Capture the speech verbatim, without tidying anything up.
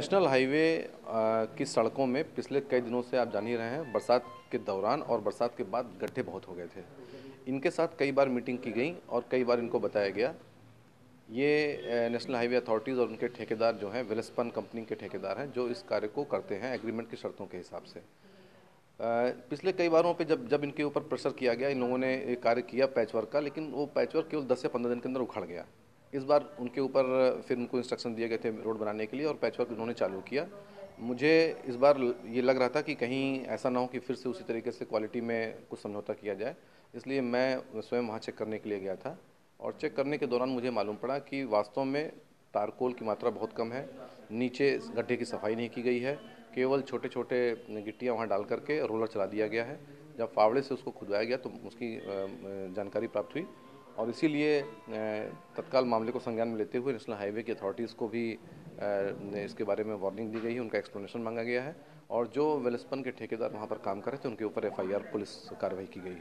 National highway की सड़कों में पिछले कई दिनों से आप जान ही रहे हैं, बरसात के दौरान और बरसात के बाद गड्ढे बहुत हो गए थे। इनके साथ कई बार मीटिंग की गई और कई बार इनको बताया गया। ये नेशनल हाईवे अथॉरिटीज़ और उनके ठेकेदार जो हैं, वेल्सपन कंपनी के ठेकेदार हैं, जो इस कार्य को करते हैं एग्रीमेंट की शर्तों के हिसाब से। पिछले कई बारों पे जब जब इनके ऊपर प्रेशर किया गया, इन लोगों ने कार्य किया पैचवर्क का, लेकिन वो पैचवर्क केवल दस से पंद्रह दिन के अंदर उखड़ गया। इस बार उनके ऊपर फिर उनको इंस्ट्रक्शन दिए गए थे रोड बनाने के लिए और पैचवर्क उन्होंने चालू किया। मुझे इस बार ये लग रहा था कि कहीं ऐसा ना हो कि फिर से उसी तरीके से क्वालिटी में कुछ समझौता किया जाए, इसलिए मैं स्वयं वहाँ चेक करने के लिए गया था। और चेक करने के दौरान मुझे मालूम पड़ा कि वास्तव में तारकोल की मात्रा बहुत कम है, नीचे गड्ढे की सफाई नहीं की गई है, केवल छोटे छोटे गिट्टियाँ वहाँ डाल करके रोलर चला दिया गया है। जब फावड़े से उसको खुदवाया गया तो उसकी जानकारी प्राप्त हुई और इसीलिए तत्काल मामले को संज्ञान में लेते हुए नेशनल हाईवे की अथॉरिटीज़ को भी इसके बारे में वार्निंग दी गई है, उनका एक्सप्लेनेशन मांगा गया है और जो वेल्सपन के ठेकेदार वहाँ पर काम कर रहे थे उनके ऊपर एफ आई आर पुलिस कार्रवाई की गई है।